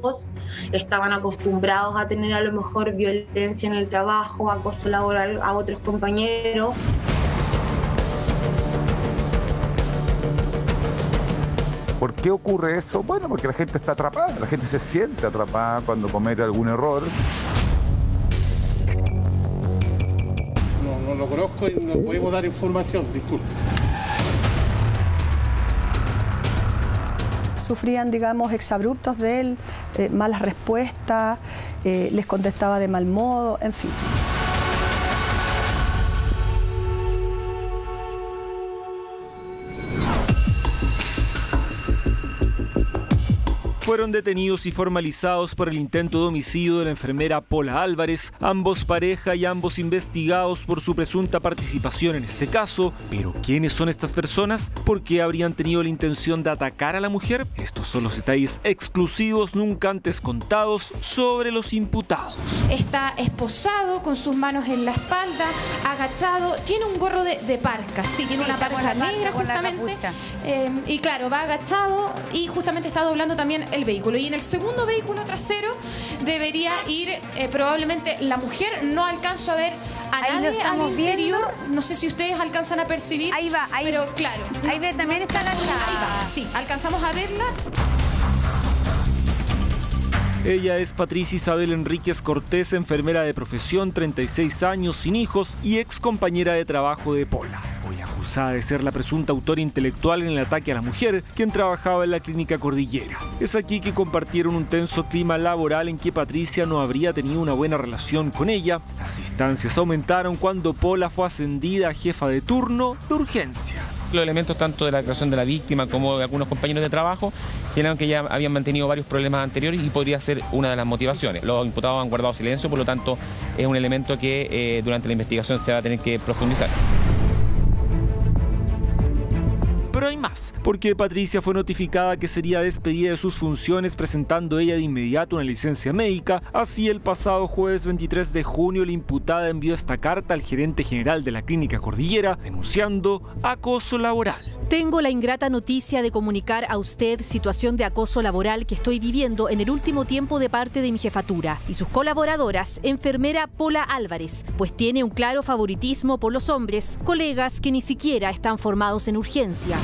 todos estaban acostumbrados a tener a lo mejor violencia en el trabajo, acoso laboral a otros compañeros. ¿Por qué ocurre eso? Bueno, porque la gente está atrapada, la gente se siente atrapada cuando comete algún error. No lo conozco y no podemos dar información, disculpe. Sufrían, digamos, exabruptos de él, malas respuestas, les contestaba de mal modo, en fin. Fueron detenidos y formalizados por el intento de homicidio de la enfermera Pola Álvarez, ambos pareja y ambos investigados por su presunta participación en este caso. Pero ¿quiénes son estas personas? ¿Por qué habrían tenido la intención de atacar a la mujer? Estos son los detalles exclusivos nunca antes contados sobre los imputados. Está esposado, con sus manos en la espalda, agachado, tiene un gorro de parca, sí, tiene una parca negra justamente, y claro, va agachado y justamente está doblando también el vehículo, y en el segundo vehículo trasero debería ir probablemente la mujer. No alcanzo a ver a nadie al interior, no sé si ustedes alcanzan a percibir. Ahí va, ahí va. Pero claro. Ahí ve, también está la chava. Ahí va, sí, alcanzamos a verla. Ella es Patricia Isabel Henríquez Cortés, enfermera de profesión, 36 años, sin hijos y ex compañera de trabajo de Pola. Hoy acusada de ser la presunta autora intelectual en el ataque a la mujer, quien trabajaba en la Clínica Cordillera. Es aquí que compartieron un tenso clima laboral en que Patricia no habría tenido una buena relación con ella. Las distancias aumentaron cuando Pola fue ascendida a jefa de turno de urgencias. Los elementos tanto de la declaración de la víctima como de algunos compañeros de trabajo señalaron que ya habían mantenido varios problemas anteriores y podría ser una de las motivaciones. Los imputados han guardado silencio, por lo tanto es un elemento que durante la investigación se va a tener que profundizar. Pero hay más, porque Patricia fue notificada que sería despedida de sus funciones, presentando ella de inmediato una licencia médica. Así, el pasado jueves 23 de junio, la imputada envió esta carta al gerente general de la Clínica Cordillera, denunciando acoso laboral. Tengo la ingrata noticia de comunicar a usted situación de acoso laboral que estoy viviendo en el último tiempo de parte de mi jefatura y sus colaboradoras, enfermera Pola Álvarez, pues tiene un claro favoritismo por los hombres, colegas que ni siquiera están formados en urgencia.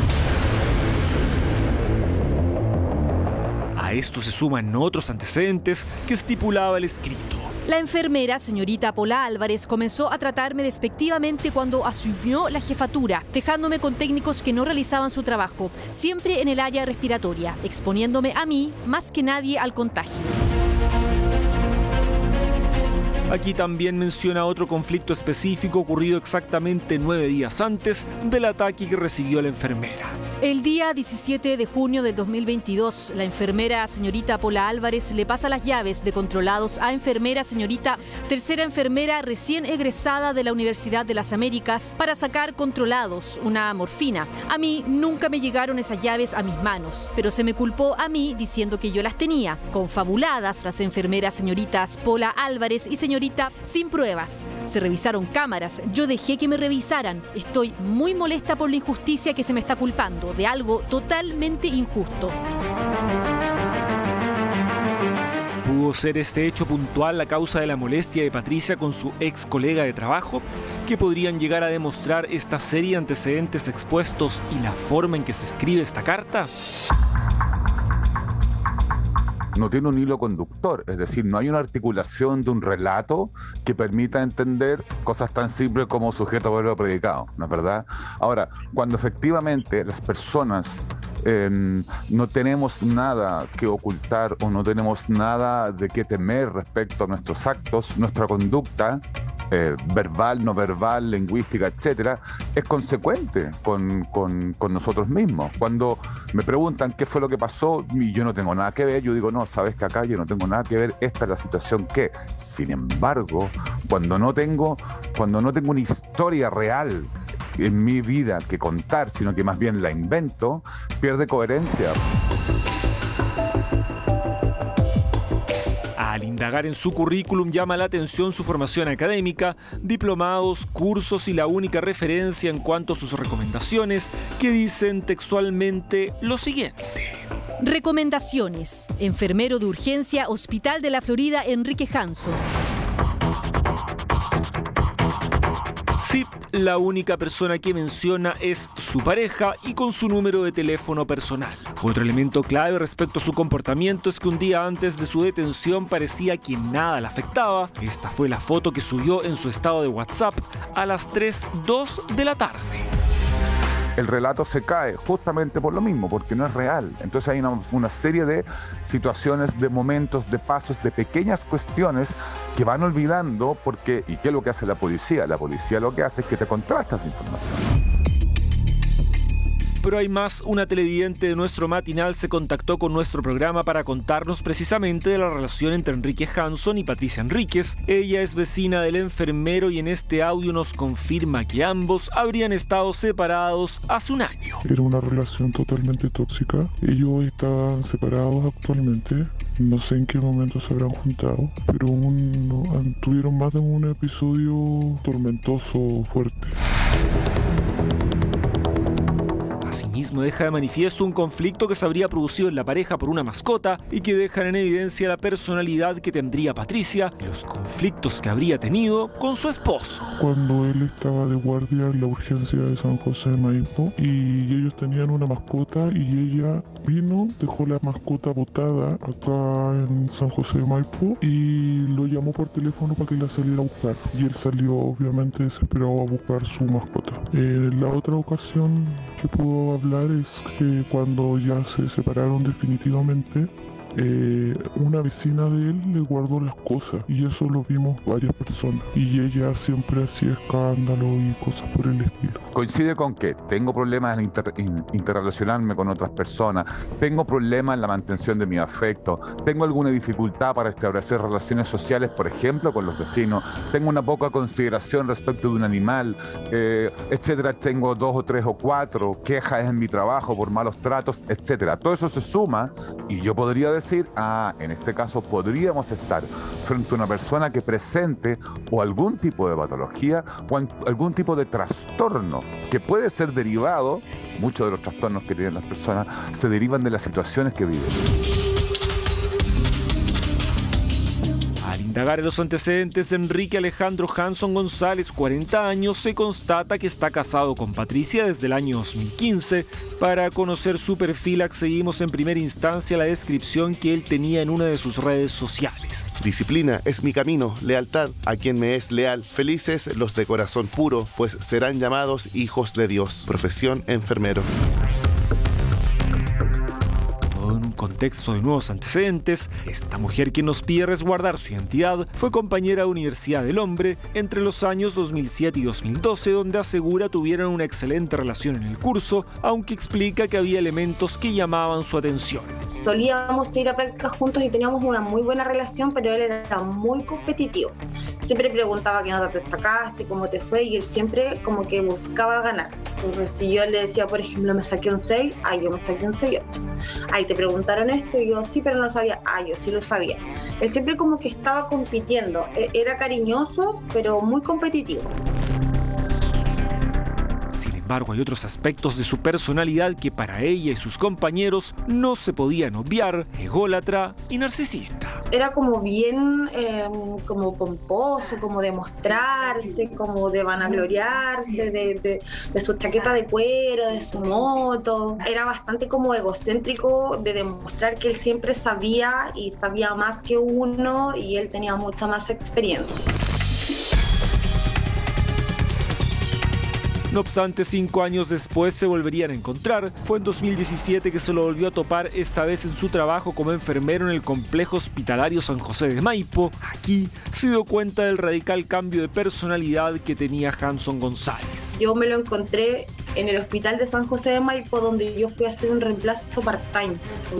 A esto se suman otros antecedentes que estipulaba el escrito. La enfermera, señorita Pola Álvarez, comenzó a tratarme despectivamente cuando asumió la jefatura, dejándome con técnicos que no realizaban su trabajo, siempre en el área respiratoria, exponiéndome a mí, más que nadie, al contagio. Aquí también menciona otro conflicto específico ocurrido exactamente 9 días antes del ataque que recibió la enfermera. El día 17 de junio de 2022, la enfermera señorita Pola Álvarez le pasa las llaves de controlados a enfermera señorita, tercera enfermera recién egresada de la Universidad de las Américas, para sacar controlados, una morfina. A mí nunca me llegaron esas llaves a mis manos, pero se me culpó a mí diciendo que yo las tenía. Confabuladas las enfermeras señoritas Pola Álvarez y señorita, sin pruebas. Se revisaron cámaras, yo dejé que me revisaran. Estoy muy molesta por la injusticia que se me está culpando, de algo totalmente injusto. ¿Pudo ser este hecho puntual la causa de la molestia de Patricia con su ex colega de trabajo? ¿Qué podrían llegar a demostrar esta serie de antecedentes expuestos y la forma en que se escribe esta carta? No tiene un hilo conductor, es decir, no hay una articulación de un relato que permita entender cosas tan simples como sujeto, verbo, predicado, ¿no es verdad? Ahora, cuando efectivamente las personas no tenemos nada que ocultar o no tenemos nada de qué temer respecto a nuestros actos, nuestra conducta, verbal, no verbal, lingüística, etcétera, es consecuente con nosotros mismos. Cuando me preguntan qué fue lo que pasó y yo no tengo nada que ver, yo digo, no, sabes que acá yo no tengo nada que ver, esta es la situación que, sin embargo, cuando no tengo una historia real en mi vida que contar, sino que más bien la invento, pierde coherencia. Al indagar en su currículum llama la atención su formación académica, diplomados, cursos y la única referencia en cuanto a sus recomendaciones, que dicen textualmente lo siguiente. Recomendaciones. Enfermero de urgencia, Hospital de la Florida, Enrique Hanson. Sí, la única persona que menciona es su pareja y con su número de teléfono personal. Otro elemento clave respecto a su comportamiento es que un día antes de su detención parecía que nada le afectaba. Esta fue la foto que subió en su estado de WhatsApp a las 3:02 de la tarde. El relato se cae justamente por lo mismo, porque no es real. Entonces hay una serie de situaciones, de momentos, de pasos, de pequeñas cuestiones que van olvidando porque... ¿Y qué es lo que hace la policía? La policía lo que hace es que te contrasta esa información. Pero hay más. Una televidente de nuestro matinal se contactó con nuestro programa para contarnos precisamente de la relación entre Enrique Hanson y Patricia Henríquez. Ella es vecina del enfermero y en este audio nos confirma que ambos habrían estado separados hace un año. Era una relación totalmente tóxica. Ellos estaban separados actualmente. No sé en qué momento se habrán juntado, pero tuvieron más de un episodio tormentoso fuerte. Asimismo, deja de manifiesto un conflicto que se habría producido en la pareja por una mascota y que dejan en evidencia la personalidad que tendría Patricia y los conflictos que habría tenido con su esposo. Cuando él estaba de guardia en la urgencia de San José de Maipo y ellos tenían una mascota y ella vino, dejó la mascota botada acá en San José de Maipo y lo llamó por teléfono para que la saliera a buscar. Y él salió obviamente desesperado a buscar su mascota. La otra ocasión que pudo hablar es que cuando ya se separaron definitivamente, una vecina de él le guardó las cosas y eso lo vimos varias personas y ella siempre hacía escándalo y cosas por el estilo. Coincide con que tengo problemas en interrelacionarme con otras personas, tengo problemas en la mantención de mi afecto, tengo alguna dificultad para establecer relaciones sociales, por ejemplo, con los vecinos, tengo una poca consideración respecto de un animal, etcétera, tengo 2 o 3 o 4 quejas en mi trabajo por malos tratos, etcétera. Todo eso se suma y yo podría decir, en este caso podríamos estar frente a una persona que presente o algún tipo de patología o algún tipo de trastorno que puede ser derivado. Muchos de los trastornos que tienen las personas se derivan de las situaciones que viven. Indagar en los antecedentes de Enrique Alejandro Hanson González, 40 años, se constata que está casado con Patricia desde el año 2015. Para conocer su perfil accedimos en primera instancia a la descripción que él tenía en una de sus redes sociales. Disciplina es mi camino, lealtad a quien me es leal. Felices los de corazón puro, pues serán llamados hijos de Dios. Profesión enfermero. En un contexto de nuevos antecedentes, esta mujer que nos pide resguardar su identidad fue compañera de Universidad del Hombre entre los años 2007 y 2012, donde asegura tuvieron una excelente relación en el curso, aunque explica que había elementos que llamaban su atención. Solíamos ir a prácticas juntos y teníamos una muy buena relación, pero él era muy competitivo. Siempre preguntaba qué nota te sacaste, cómo te fue, y él siempre como que buscaba ganar. Entonces, si yo le decía, por ejemplo, me saqué un 6, yo me saqué un 6,8. Ahí te preguntaron esto y yo sí, pero no lo sabía. Yo sí lo sabía. Él siempre como que estaba compitiendo. Era cariñoso, pero muy competitivo. Sin embargo, hay otros aspectos de su personalidad que para ella y sus compañeros no se podían obviar: ególatra y narcisista. Era como bien como pomposo, como de mostrarse, como de vanagloriarse, de su chaqueta de cuero, de su moto. Era bastante como egocéntrico, de demostrar que él siempre sabía y sabía más que uno y él tenía mucha más experiencia. No obstante, 5 años después se volverían a encontrar. Fue en 2017 que se lo volvió a topar, esta vez en su trabajo como enfermero en el complejo hospitalario San José de Maipo. Aquí se dio cuenta del radical cambio de personalidad que tenía Hanson González. Yo me lo encontré en el hospital de San José de Maipo, donde yo fui a hacer un reemplazo part-time.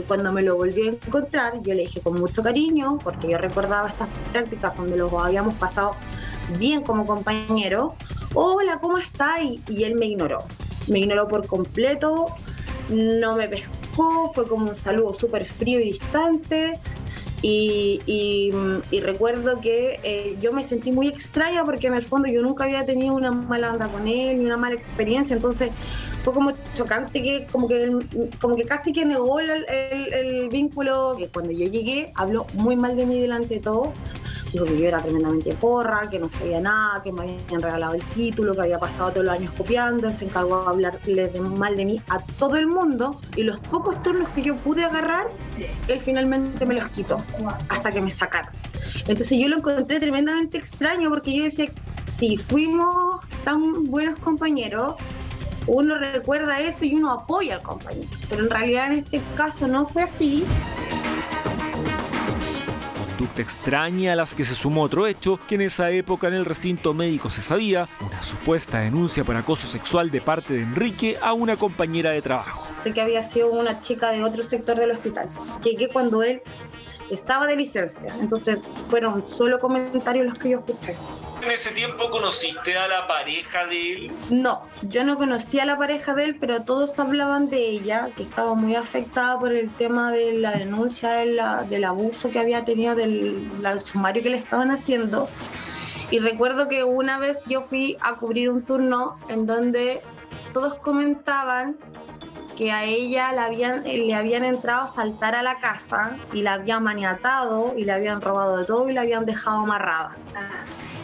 Cuando me lo volví a encontrar, yo le dije con mucho cariño, porque yo recordaba estas prácticas donde los habíamos pasado bien como compañero. Hola, ¿cómo estás? Y él me ignoró por completo, no me pescó, fue como un saludo súper frío y distante. Y recuerdo que yo me sentí muy extraña porque en el fondo yo nunca había tenido una mala onda con él, ni una mala experiencia, entonces fue como chocante que como que casi que negó el vínculo. Que cuando yo llegué habló muy mal de mí delante de todo. Dijo que yo era tremendamente porra, que no sabía nada, que me habían regalado el título, que había pasado todos los años copiando. Se encargó de hablarle mal de mí a todo el mundo, y los pocos turnos que yo pude agarrar, él finalmente me los quitó hasta que me sacaron. Entonces yo lo encontré tremendamente extraño, porque yo decía, si fuimos tan buenos compañeros, uno recuerda eso y uno apoya al compañero, pero en realidad en este caso no fue así. Conducta extraña a las que se sumó otro hecho que en esa época en el recinto médico se sabía: una supuesta denuncia por acoso sexual de parte de Enrique a una compañera de trabajo. Sé que había sido una chica de otro sector del hospital. Llegué cuando él estaba de licencia, entonces fueron solo comentarios los que yo escuché. ¿En ese tiempo conociste a la pareja de él? No, yo no conocía a la pareja de él, pero todos hablaban de ella, que estaba muy afectada por el tema de la denuncia del abuso que había tenido, del sumario que le estaban haciendo. Y recuerdo que una vez yo fui a cubrir un turno en donde todos comentaban que a ella le habían entrado a saltar a la casa y la habían maniatado y le habían robado de todo y la habían dejado amarrada.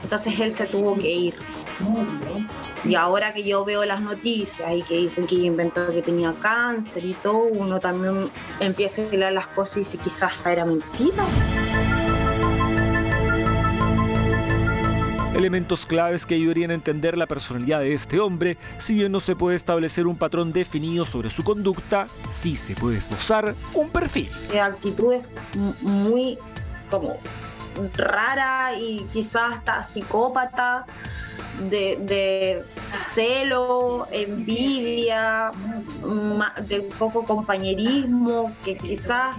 Entonces él se tuvo que ir. Y ahora que yo veo las noticias y que dicen que ella inventó que tenía cáncer y todo, uno también empieza a hilar las cosas y dice, quizás hasta era mentira. Elementos claves que ayudarían a entender la personalidad de este hombre. Si bien no se puede establecer un patrón definido sobre su conducta, sí se puede esbozar un perfil. Actitudes muy como rara y quizás hasta psicópata, de celo, envidia, de poco compañerismo, que quizás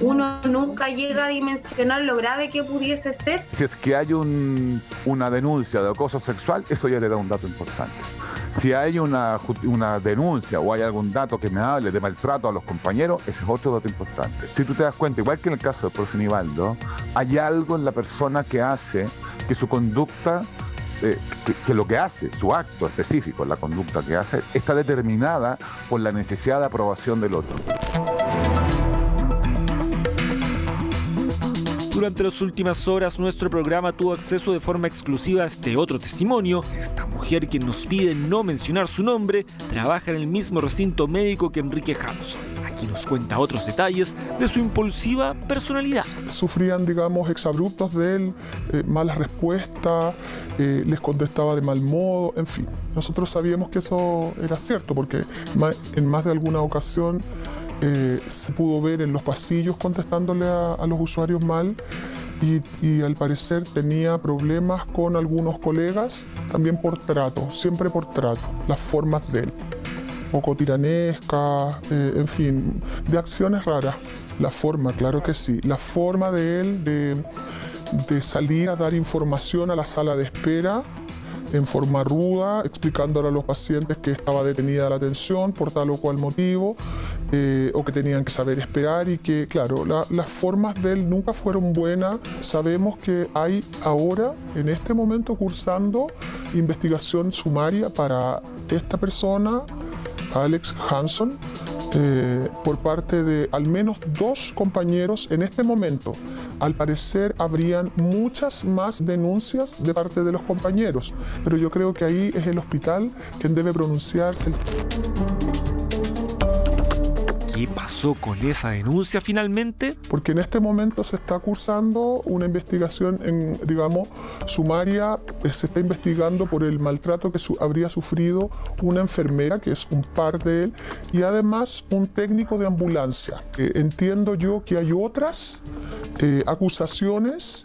uno nunca llega a dimensionar lo grave que pudiese ser. Si es que hay una denuncia de acoso sexual, eso ya le da un dato importante. Si hay una denuncia o hay algún dato que me hable de maltrato a los compañeros, ese es otro dato importante. Si tú te das cuenta, igual que en el caso del profesor Nivaldo, hay algo en la persona que hace que su conducta, que lo que hace, su acto específico, la conducta que hace, está determinada por la necesidad de aprobación del otro. Durante las últimas horas, nuestro programa tuvo acceso de forma exclusiva a este otro testimonio. Esta mujer, que nos pide no mencionar su nombre, trabaja en el mismo recinto médico que Enrique Hanson. Aquí nos cuenta otros detalles de su impulsiva personalidad. Sufrían, digamos, exabruptos de él, malas respuestas, les contestaba de mal modo, en fin. Nosotros sabíamos que eso era cierto porque en más de alguna ocasión se pudo ver en los pasillos contestándole a los usuarios mal, y al parecer tenía problemas con algunos colegas también por trato, siempre por trato, las formas de él, poco tiranescas, en fin, de acciones raras. La forma, claro que sí, la forma de él de salir a dar información a la sala de espera en forma ruda, explicándole a los pacientes que estaba detenida la atención por tal o cual motivo, o que tenían que saber esperar, y que, claro, las formas de él nunca fueron buenas. Sabemos que hay ahora, en este momento, cursando investigación sumaria para esta persona, Alex Hanson, por parte de al menos 2 compañeros en este momento. Al parecer habrían muchas más denuncias de parte de los compañeros, pero yo creo que ahí es el hospital quien debe pronunciarse. ¿Qué pasó con esa denuncia finalmente? Porque en este momento se está cursando una investigación, digamos, sumaria. Se está investigando por el maltrato que habría sufrido una enfermera, que es un par de él, y además un técnico de ambulancia. Entiendo yo que hay otras acusaciones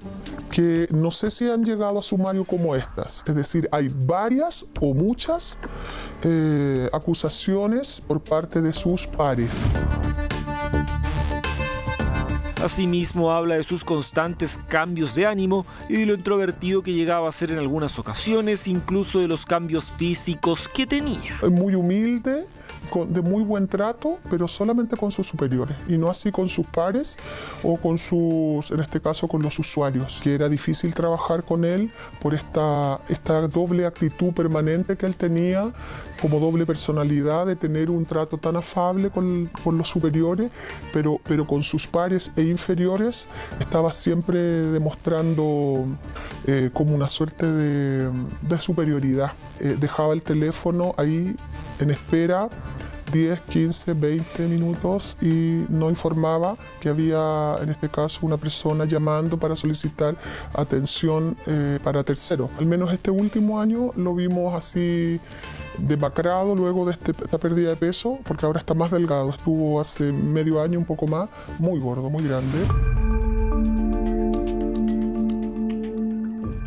que no sé si han llegado a sumario como estas. Es decir, hay varias o muchas acusaciones por parte de sus pares. Asimismo, habla de sus constantes cambios de ánimo y de lo introvertido que llegaba a ser en algunas ocasiones, incluso de los cambios físicos que tenía. Muy humilde, de muy buen trato, pero solamente con sus superiores y no así con sus pares o con sus, en este caso, con los usuarios, que era difícil trabajar con él por esta doble actitud permanente que él tenía, como doble personalidad de tener un trato tan afable con los superiores, pero con sus pares e inferiores estaba siempre demostrando como una suerte de superioridad. Dejaba el teléfono ahí en espera 10, 15, 20 minutos y no informaba que había, en este caso, una persona llamando para solicitar atención para terceros. Al menos este último año lo vimos así demacrado luego de esta pérdida de peso, porque ahora está más delgado. Estuvo hace medio año, un poco más, muy gordo, muy grande.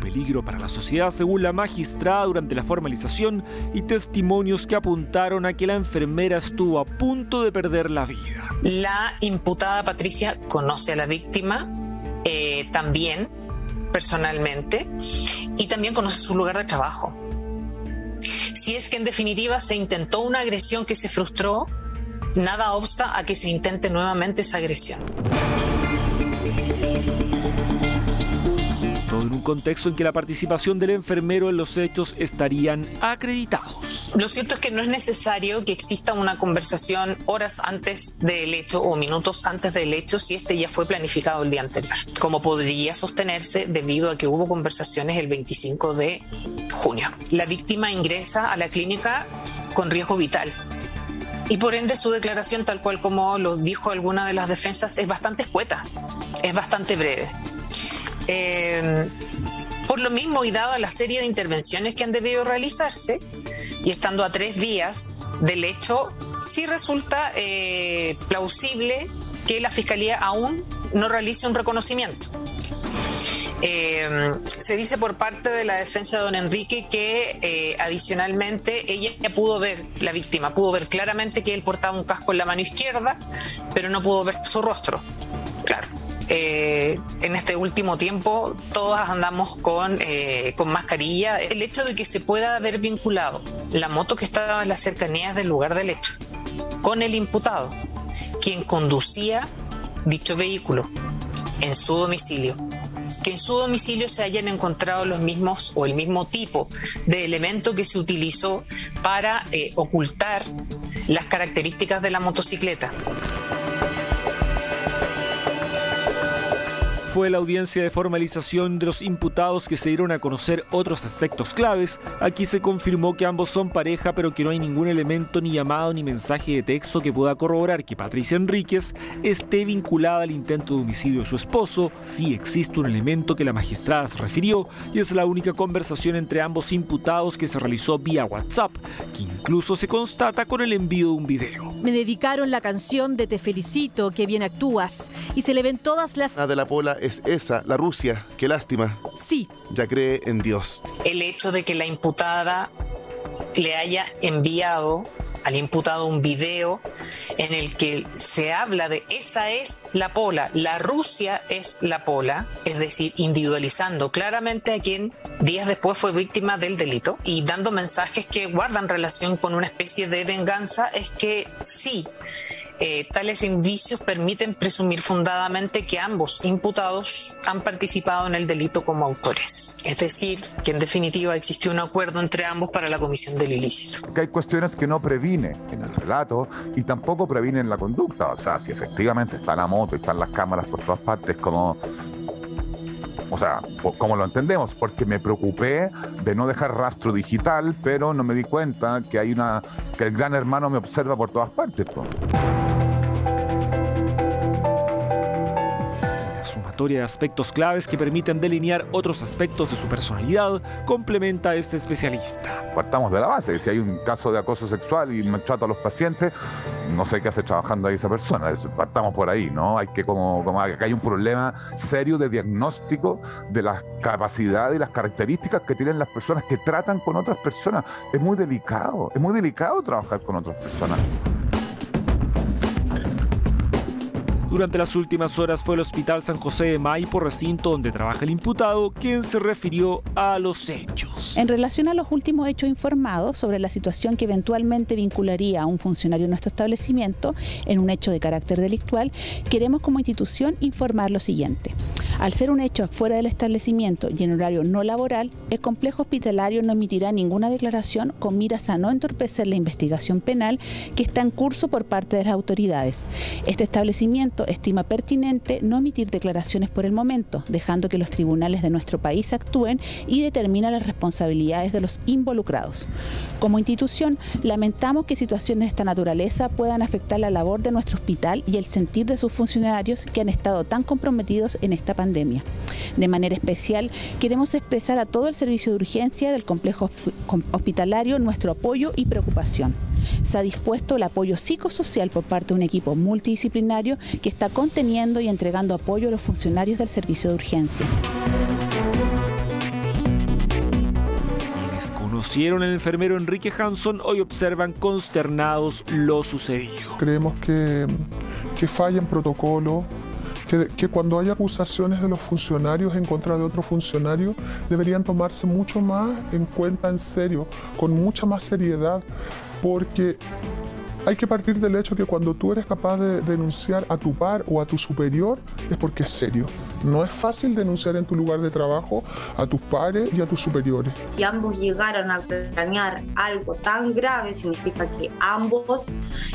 Peligro para la sociedad, según la magistrada, durante la formalización y testimonios que apuntaron a que la enfermera estuvo a punto de perder la vida. La imputada Patricia conoce a la víctima también personalmente y también conoce su lugar de trabajo. Si es que en definitiva se intentó una agresión que se frustró, nada obsta a que se intente nuevamente esa agresión. En un contexto en que la participación del enfermero en los hechos estarían acreditados. Lo cierto es que no es necesario que exista una conversación horas antes del hecho o minutos antes del hecho si este ya fue planificado el día anterior, como podría sostenerse debido a que hubo conversaciones el 25 de junio. La víctima ingresa a la clínica con riesgo vital y por ende su declaración, tal cual como lo dijo alguna de las defensas, es bastante escueta, es bastante breve. Por lo mismo, y dada la serie de intervenciones que han debido realizarse y estando a 3 días del hecho, sí resulta plausible que la Fiscalía aún no realice un reconocimiento. Se dice por parte de la defensa de don Enrique que adicionalmente ella pudo ver, la víctima, pudo ver claramente que él portaba un casco en la mano izquierda, pero no pudo ver su rostro. Claro. En este último tiempo todos andamos con mascarilla. El hecho de que se pueda haber vinculado la moto que estaba en las cercanías del lugar del hecho con el imputado, quien conducía dicho vehículo en su domicilio, que en su domicilio se hayan encontrado los mismos o el mismo tipo de elemento que se utilizó para ocultar las características de la motocicleta. Fue la audiencia de formalización de los imputados que se dieron a conocer otros aspectos claves. Aquí se confirmó que ambos son pareja, pero que no hay ningún elemento, ni llamado, ni mensaje de texto que pueda corroborar que Patricia Henríquez esté vinculada al intento de homicidio de su esposo. Sí existe un elemento que la magistrada se refirió y es la única conversación entre ambos imputados que se realizó vía WhatsApp, que incluso se constata con el envío de un video. Me dedicaron la canción de Te felicito, que bien actúas, y se le ven todas las... de la Pola es esa, la Rusia, qué lástima. Sí. Ya cree en Dios. El hecho de que la imputada le haya enviado al imputado un video en el que se habla de esa es la Pola, la Rusia es la Pola, es decir, individualizando claramente a quien días después fue víctima del delito y dando mensajes que guardan relación con una especie de venganza, es que sí. Tales indicios permiten presumir fundadamente que ambos imputados han participado en el delito como autores. Es decir, que en definitiva existió un acuerdo entre ambos para la comisión del ilícito. Que hay cuestiones que no previne en el relato y tampoco previne en la conducta. O sea, si efectivamente está la moto y están las cámaras por todas partes, como... O sea, como lo entendemos, porque me preocupé de no dejar rastro digital, pero no me di cuenta que hay que el gran hermano me observa por todas partes. De aspectos claves que permiten delinear otros aspectos de su personalidad, complementa a este especialista. Partamos de la base, si hay un caso de acoso sexual y maltrato a los pacientes, no sé qué hace trabajando ahí esa persona, partamos por ahí, ¿no? Hay que como acá hay un problema serio de diagnóstico de las capacidades y las características que tienen las personas que tratan con otras personas. Es muy delicado trabajar con otras personas. Durante las últimas horas fue el Hospital San José de Maipo, recinto donde trabaja el imputado, quien se refirió a los hechos. En relación a los últimos hechos informados sobre la situación que eventualmente vincularía a un funcionario en nuestro establecimiento en un hecho de carácter delictual, queremos como institución informar lo siguiente. Al ser un hecho fuera del establecimiento y en horario no laboral, el complejo hospitalario no emitirá ninguna declaración con miras a no entorpecer la investigación penal que está en curso por parte de las autoridades. Este establecimiento estima pertinente no emitir declaraciones por el momento, dejando que los tribunales de nuestro país actúen y determinen las responsabilidades de los involucrados. Como institución, lamentamos que situaciones de esta naturaleza puedan afectar la labor de nuestro hospital y el sentir de sus funcionarios que han estado tan comprometidos en esta pandemia. De manera especial, queremos expresar a todo el servicio de urgencia del complejo hospitalario nuestro apoyo y preocupación. Se ha dispuesto el apoyo psicosocial por parte de un equipo multidisciplinario que está conteniendo y entregando apoyo a los funcionarios del servicio de urgencia. Quienes conocieron al enfermero Enrique Hanson hoy observan consternados lo sucedido. Creemos que falla en protocolo. Que cuando hay acusaciones de los funcionarios en contra de otro funcionario deberían tomarse mucho más en cuenta, en serio, con mucha más seriedad, porque hay que partir del hecho que cuando tú eres capaz de denunciar a tu par o a tu superior es porque es serio. No es fácil denunciar en tu lugar de trabajo a tus pares y a tus superiores. Si ambos llegaron a planear algo tan grave, significa que ambos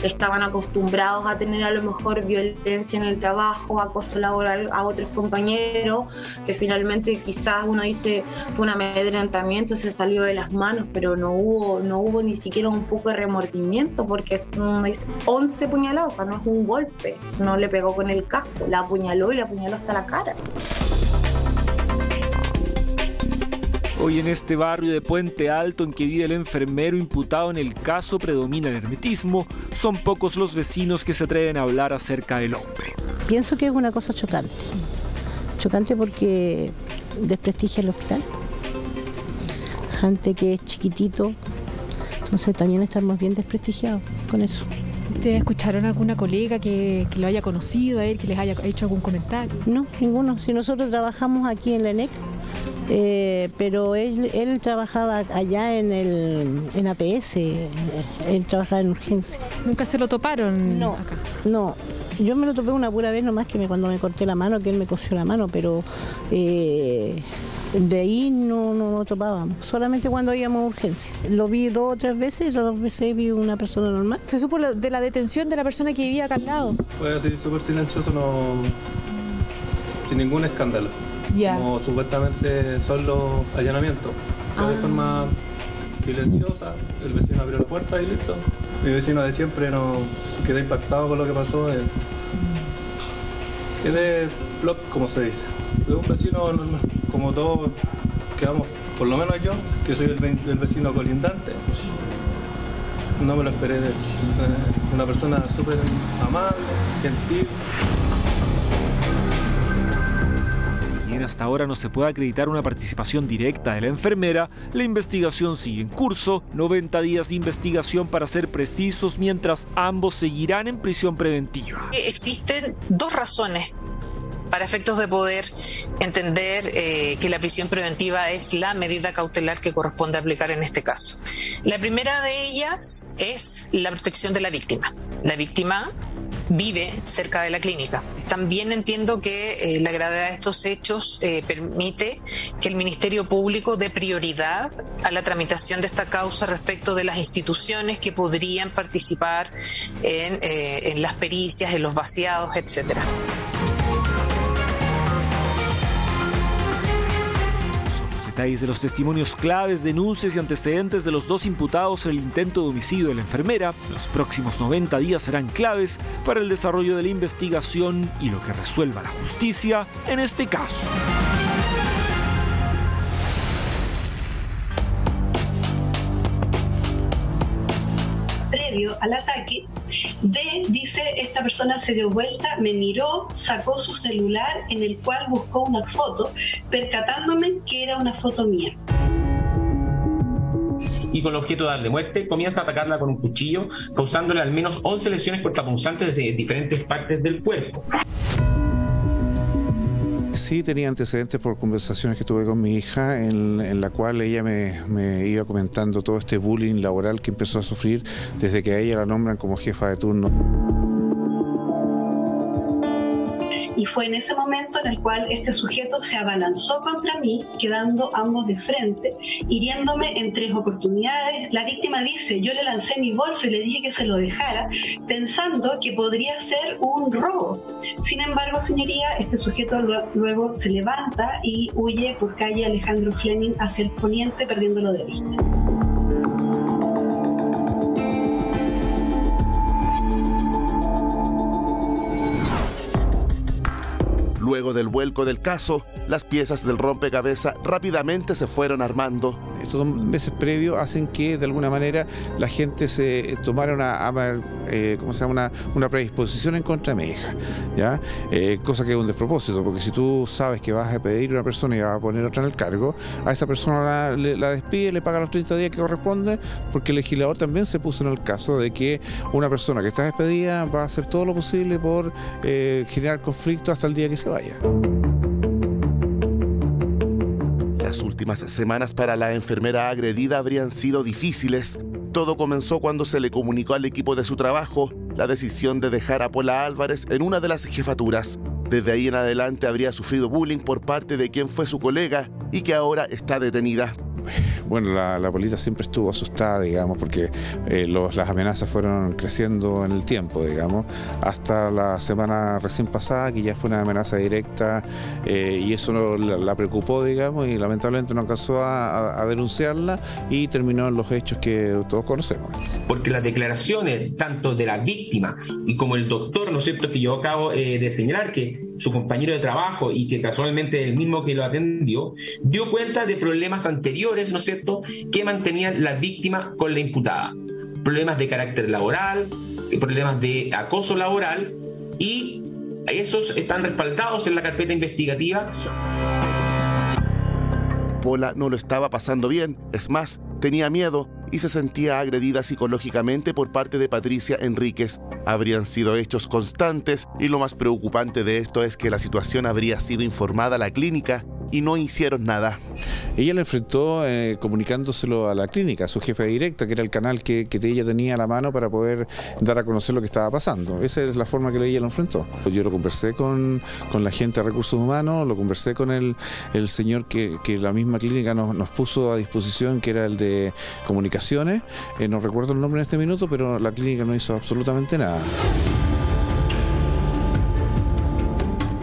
estaban acostumbrados a tener a lo mejor violencia en el trabajo, acoso laboral a otros compañeros, que finalmente quizás uno dice fue un amedrentamiento, se salió de las manos, pero no hubo ni siquiera un poco de remordimiento, porque uno dice 11 puñaladas, o sea, no es un golpe, no le pegó con el casco, la apuñaló y la apuñaló hasta la cara. Hoy en este barrio de Puente Alto en que vive el enfermero imputado en el caso predomina el hermetismo. Son pocos los vecinos que se atreven a hablar acerca del hombre. Pienso que es una cosa chocante. Chocante porque desprestigia el hospital. Gente que es chiquitito, entonces también estamos bien desprestigiados con eso. ¿Ustedes escucharon a alguna colega que lo haya conocido a él, que les haya hecho algún comentario? No, ninguno. Si nosotros trabajamos aquí en la ENEC, pero él trabajaba allá en APS, él trabajaba en urgencia. ¿Nunca se lo toparon? No, acá. No. Yo me lo topé una pura vez nomás, que cuando me corté la mano, que él me cosió la mano, pero de ahí no topábamos, solamente cuando íbamos a urgencia. Lo vi dos o tres veces, las dos veces vi una persona normal. ¿Se supo de la detención de la persona que vivía acá al lado? Fue así súper silencioso, no, sin ningún escándalo. Yeah. Como supuestamente son los allanamientos. Pero de forma silenciosa, el vecino abrió la puerta y listo. Mi vecino de siempre no quedó impactado con lo que pasó. Quedé plop, como se dice. De un vecino normal. Como todos quedamos, por lo menos yo, que soy el vecino colindante, no me lo esperé de él. Una persona súper amable, gentil. Si bien hasta ahora no se puede acreditar una participación directa de la enfermera, la investigación sigue en curso. 90 días de investigación para ser precisos, mientras ambos seguirán en prisión preventiva. Existen dos razones para efectos de poder entender que la prisión preventiva es la medida cautelar que corresponde aplicar en este caso. La primera de ellas es la protección de la víctima. La víctima vive cerca de la clínica. También entiendo que la gravedad de estos hechos permite que el Ministerio Público dé prioridad a la tramitación de esta causa respecto de las instituciones que podrían participar en las pericias, en los vaciados, etcétera. De los testimonios claves, denuncias y antecedentes de los dos imputados en el intento de homicidio de la enfermera, los próximos 90 días serán claves para el desarrollo de la investigación y lo que resuelva la justicia en este caso. Previo al ataque, D dice, esta persona se dio vuelta, me miró, sacó su celular en el cual buscó una foto, percatándome que era una foto mía. Y con el objeto de darle muerte, comienza a atacarla con un cuchillo, causándole al menos 11 lesiones cortapunzantes de diferentes partes del cuerpo. Sí tenía antecedentes por conversaciones que tuve con mi hija, en la cual ella me iba comentando todo este bullying laboral que empezó a sufrir desde que a ella la nombran como jefa de turno. Y fue en ese momento en el cual este sujeto se abalanzó contra mí, quedando ambos de frente, hiriéndome en 3 oportunidades. La víctima dice, yo le lancé mi bolso y le dije que se lo dejara, pensando que podría ser un robo. Sin embargo, señoría, este sujeto luego se levanta y huye por calle Alejandro Fleming hacia el poniente, perdiéndolo de vista. Luego del vuelco del caso, las piezas del rompecabezas rápidamente se fueron armando. Estos meses previos hacen que, de alguna manera, la gente se tomara una predisposición en contra de mi hija, ¿ya? Cosa que es un despropósito, porque si tú sabes que vas a pedir a una persona y vas a poner otra en el cargo, a esa persona la despide, le paga los 30 días que corresponde, porque el legislador también se puso en el caso de que una persona que está despedida va a hacer todo lo posible por generar conflicto hasta el día que se vaya. Las últimas semanas para la enfermera agredida habrían sido difíciles. Todo comenzó cuando se le comunicó al equipo de su trabajo la decisión de dejar a Pola Álvarez en una de las jefaturas. Desde ahí en adelante habría sufrido bullying por parte de quien fue su colega y que ahora está detenida. Bueno, la polita siempre estuvo asustada, digamos, porque las amenazas fueron creciendo en el tiempo, digamos, hasta la semana recién pasada, que ya fue una amenaza directa, y eso la preocupó, digamos, y lamentablemente no alcanzó a denunciarla y terminó en los hechos que todos conocemos. Porque las declaraciones, tanto de la víctima y como el doctor, ¿no es cierto?, que yo acabo de señalar, que su compañero de trabajo y que casualmente el mismo que lo atendió, dio cuenta de problemas anteriores, ¿no es cierto?, que mantenían la víctima con la imputada. Problemas de carácter laboral, problemas de acoso laboral, y esos están respaldados en la carpeta investigativa. Pola no lo estaba pasando bien, es más, tenía miedo y se sentía agredida psicológicamente por parte de Patricia Henríquez. Habrían sido hechos constantes y lo más preocupante de esto es que la situación habría sido informada a la clínica y no hicieron nada. Ella lo enfrentó comunicándoselo a la clínica, a su jefe directa, que era el canal que ella tenía a la mano para poder dar a conocer lo que estaba pasando. Esa es la forma que ella lo enfrentó. Yo lo conversé con la gente de recursos humanos, lo conversé con el señor que la misma clínica nos puso a disposición, que era el de comunicaciones. No recuerdo el nombre en este minuto, pero la clínica no hizo absolutamente nada.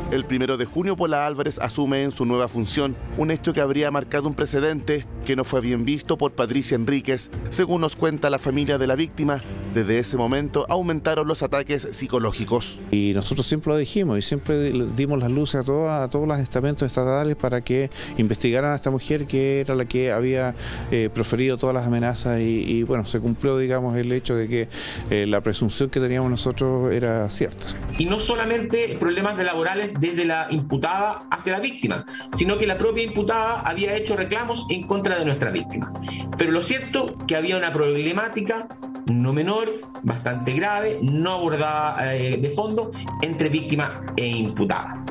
El 1 de junio, Pola Álvarez asume en su nueva función, un hecho que habría marcado un precedente que no fue bien visto por Patricia Henríquez. Según nos cuenta la familia de la víctima, desde ese momento aumentaron los ataques psicológicos. Y nosotros siempre lo dijimos y siempre dimos las luces a todos los estamentos estatales para que investigaran a esta mujer, que era la que había proferido todas las amenazas, y bueno, se cumplió, digamos, el hecho de que la presunción que teníamos nosotros era cierta. Y no solamente problemas laborales desde la imputada hacia la víctima, sino que la propia imputada había hecho reclamos en contra de nuestra víctima. Pero lo cierto que había una problemática no menor, bastante grave, no abordada de fondo, entre víctima e imputada.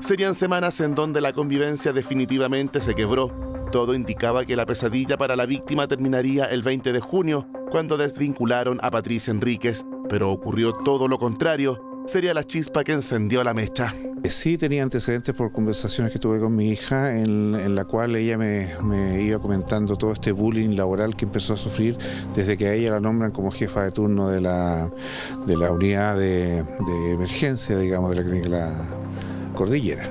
Serían semanas en donde la convivencia definitivamente se quebró. Todo indicaba que la pesadilla para la víctima terminaría el 20 de junio, cuando desvincularon a Patricia Henríquez, pero ocurrió todo lo contrario. Sería la chispa que encendió la mecha. Sí tenía antecedentes por conversaciones que tuve con mi hija, en la cual ella me iba comentando todo este bullying laboral que empezó a sufrir desde que a ella la nombran como jefa de turno de la unidad de emergencia, digamos, de la Clínica Cordillera.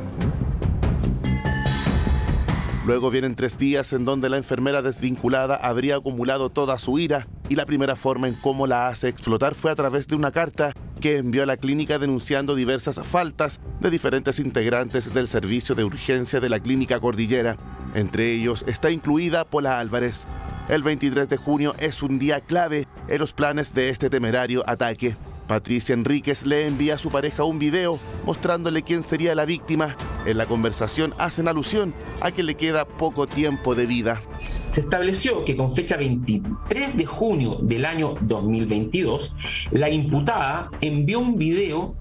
Luego vienen 3 días en donde la enfermera desvinculada habría acumulado toda su ira, y la primera forma en cómo la hace explotar fue a través de una carta que envió a la clínica denunciando diversas faltas de diferentes integrantes del servicio de urgencia de la Clínica Cordillera. Entre ellos está incluida Pola Álvarez. El 23 de junio es un día clave en los planes de este temerario ataque. Patricia Henríquez le envía a su pareja un video mostrándole quién sería la víctima. En la conversación hacen alusión a que le queda poco tiempo de vida. Se estableció que con fecha 23 de junio del año 2022, la imputada envió un video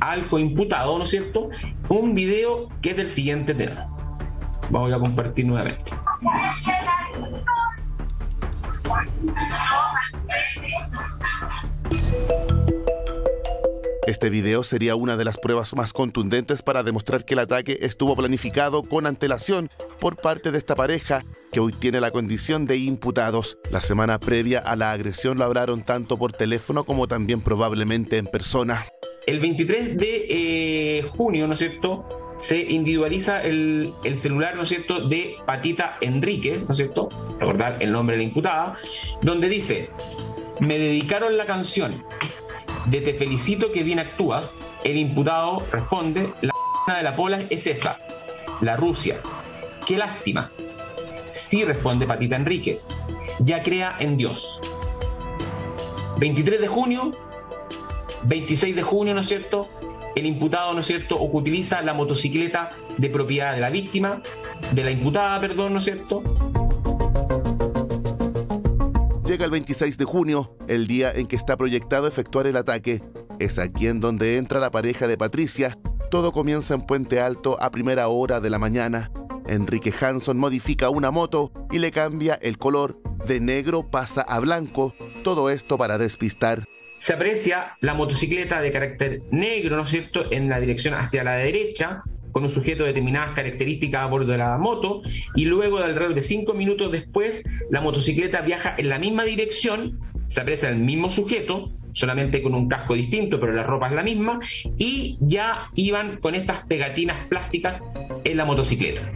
al coimputado, ¿no es cierto?, un video que es del siguiente tema. Vamos a compartir nuevamente. Este video sería una de las pruebas más contundentes para demostrar que el ataque estuvo planificado con antelación por parte de esta pareja, que hoy tiene la condición de imputados. La semana previa a la agresión lo hablaron tanto por teléfono como también probablemente en persona. El 23 de junio, ¿no es cierto?, se individualiza el celular, ¿no es cierto?, de Patita Henríquez, ¿no es cierto?, recordar el nombre de la imputada, donde dice: me dedicaron la canción de Te felicito que bien actúas. El imputado responde: la p*** de la Pola es esa, la Rusia. Qué lástima. Sí, responde Patita Henríquez, ya crea en Dios. 23 de junio, 26 de junio, ¿no es cierto?, el imputado, ¿no es cierto?, utiliza la motocicleta de propiedad de la víctima, de la imputada, perdón, ¿no es cierto? Llega el 26 de junio, el día en que está proyectado efectuar el ataque. Es aquí en donde entra la pareja de Patricia. Todo comienza en Puente Alto a primera hora de la mañana. Enrique Hanson modifica una moto y le cambia el color. De negro pasa a blanco, todo esto para despistar. Se aprecia la motocicleta de carácter negro, ¿no es cierto?, en la dirección hacia la derecha, con un sujeto de determinadas características a bordo de la moto, y luego de alrededor de 5 minutos después la motocicleta viaja en la misma dirección, se aprecia el mismo sujeto, solamente con un casco distinto, pero la ropa es la misma, y ya iban con estas pegatinas plásticas en la motocicleta.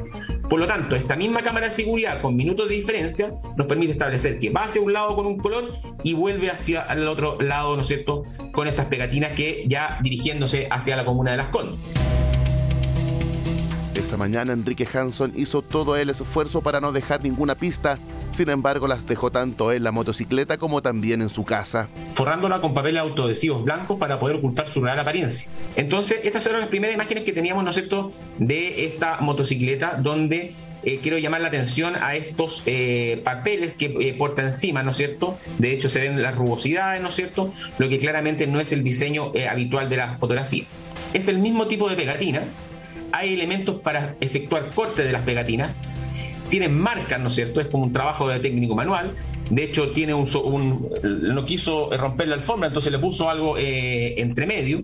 Por lo tanto, esta misma cámara de seguridad con minutos de diferencia nos permite establecer que va hacia un lado con un color y vuelve hacia el otro lado, ¿no es cierto?, con estas pegatinas que ya dirigiéndose hacia la comuna de Las Condes. Esa mañana Enrique Hanson hizo todo el esfuerzo para no dejar ninguna pista, sin embargo las dejó tanto en la motocicleta como también en su casa, forrándola con papeles autoadhesivos blancos para poder ocultar su real apariencia. Entonces estas eran las primeras imágenes que teníamos, ¿no es cierto?, de esta motocicleta, donde quiero llamar la atención a estos papeles que porta encima, ¿no es cierto? De hecho se ven las rugosidades, ¿no es cierto?, lo que claramente no es el diseño habitual de la fotografía. Es el mismo tipo de pegatina. Hay elementos para efectuar corte de las pegatinas, tienen marcas, ¿no es cierto?, es como un trabajo de técnico manual. De hecho tiene no quiso romper la alfombra, entonces le puso algo entre medio.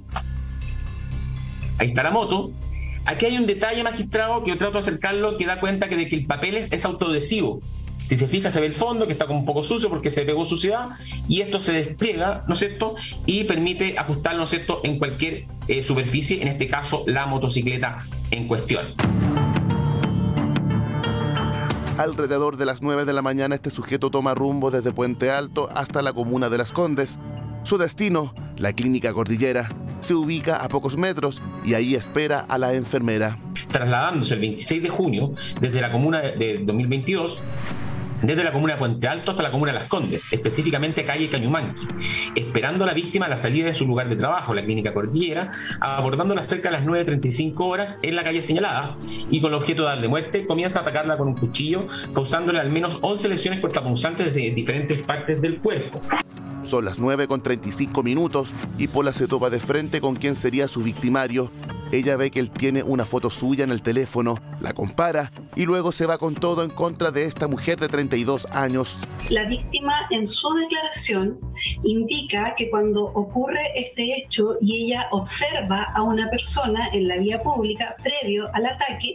Ahí está la moto. Aquí hay un detalle, magistrado, que yo trato de acercarlo, que da cuenta que de que el papel es autoadhesivo. Si se fija, se ve el fondo, que está como un poco sucio porque se pegó suciedad, y esto se despliega, ¿no es cierto?, y permite ajustar, ¿no es cierto?, en cualquier superficie, en este caso la motocicleta en cuestión. Alrededor de las 9 de la mañana este sujeto toma rumbo desde Puente Alto hasta la comuna de Las Condes. Su destino, la Clínica Cordillera. Se ubica a pocos metros y ahí espera a la enfermera. Trasladándose el 26 de junio desde la comuna de 2022, desde la comuna de Puente Alto hasta la comuna de Las Condes, específicamente calle Cañumanqui, esperando a la víctima a la salida de su lugar de trabajo, la Clínica Cordillera, abordándola cerca de las 9:35 horas en la calle señalada, y con el objeto de darle muerte comienza a atacarla con un cuchillo, causándole al menos 11 lesiones cortapunzantes desde diferentes partes del cuerpo. Son las 9:35 y Pola se topa de frente con quien sería su victimario. Ella ve que él tiene una foto suya en el teléfono, la compara y luego se va con todo en contra de esta mujer de 32 años. La víctima en su declaración indica que cuando ocurre este hecho y ella observa a una persona en la vía pública previo al ataque,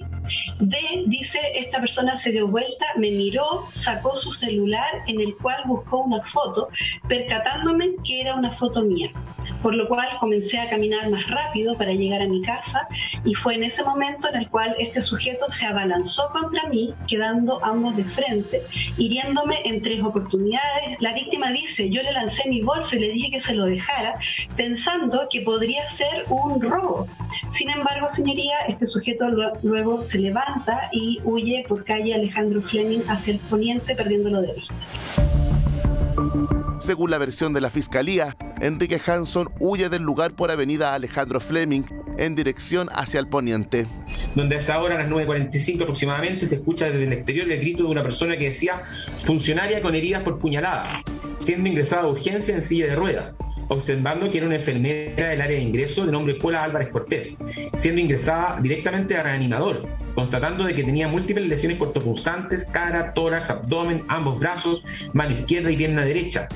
dice, esta persona se dio vuelta, me miró, sacó su celular en el cual buscó una foto, percatándome que era una foto mía, por lo cual comencé a caminar más rápido para llegar a mi casa, y fue en ese momento en el cual este sujeto se abalanzó contra mí, quedando ambos de frente, hiriéndome en 3 oportunidades. La víctima dice, yo le lancé mi bolso y le dije que se lo dejara, pensando que podría ser un robo. Sin embargo, señoría, este sujeto luego se levanta y huye por calle Alejandro Fleming hacia el poniente, perdiéndolo de vista. Según la versión de la Fiscalía, Enrique Hanson huye del lugar por avenida Alejandro Fleming en dirección hacia el poniente, donde a esa hora, a las 9:45 aproximadamente, se escucha desde el exterior el grito de una persona que decía: funcionaria con heridas por puñalada, siendo ingresada a urgencia en silla de ruedas. observando que era una enfermera del área de ingreso de nombre Pola Álvarez Cortés, siendo ingresada directamente a reanimador, constatando de que tenía múltiples lesiones cortopulsantes, cara, tórax, abdomen, ambos brazos, mano izquierda y pierna derecha.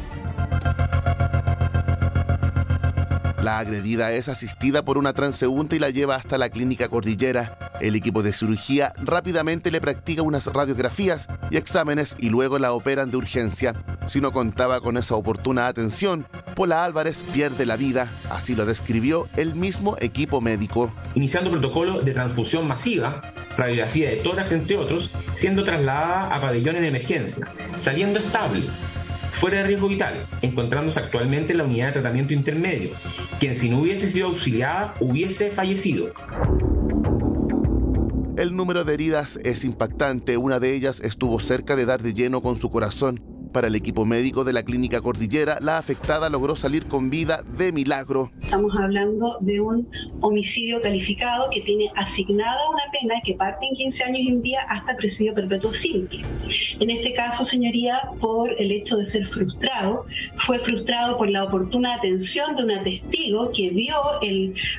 La agredida es asistida por una transeúnte y la lleva hasta la Clínica Cordillera. El equipo de cirugía rápidamente le practica unas radiografías y exámenes y luego la operan de urgencia. Si no contaba con esa oportuna atención, Pola Álvarez pierde la vida, así lo describió el mismo equipo médico. Iniciando protocolo de transfusión masiva, radiografía de tórax, entre otros, siendo trasladada a pabellón en emergencia, saliendo estable, fuera de riesgo vital, encontrándose actualmente en la unidad de tratamiento intermedio, quien si no hubiese sido auxiliada hubiese fallecido. El número de heridas es impactante, una de ellas estuvo cerca de dar de lleno con su corazón. Para el equipo médico de la Clínica Cordillera, la afectada logró salir con vida de milagro. Estamos hablando de un homicidio calificado que tiene asignada una pena que parte en 15 años y un día hasta presidio perpetuo simple. En este caso, señoría, por el hecho de ser frustrado, fue frustrado por la oportuna atención de una testigo que vio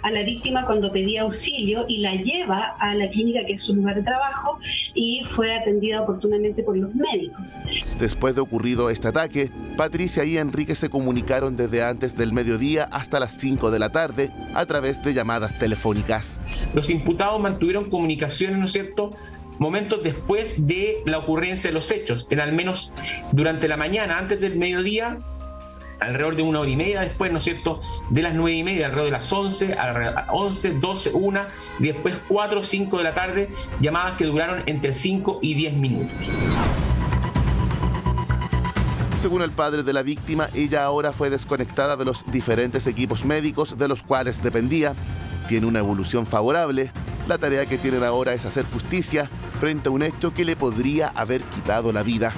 a la víctima cuando pedía auxilio y la lleva a la clínica, que es su lugar de trabajo, y fue atendida oportunamente por los médicos. Después de ocurrir este ataque, Patricia y Enrique se comunicaron desde antes del mediodía hasta las 5 de la tarde a través de llamadas telefónicas. Los imputados mantuvieron comunicaciones, ¿no es cierto?, momentos después de la ocurrencia de los hechos, en al menos durante la mañana, antes del mediodía, alrededor de 1 hora y media, después, ¿no es cierto?, de las 9:30, alrededor de las 11, a 11, 12, 1, y después 4, 5 de la tarde, llamadas que duraron entre 5 y 10 minutos. Según el padre de la víctima, ella ahora fue desconectada de los diferentes equipos médicos de los cuales dependía. Tiene una evolución favorable. La tarea que tienen ahora es hacer justicia frente a un hecho que le podría haber quitado la vida.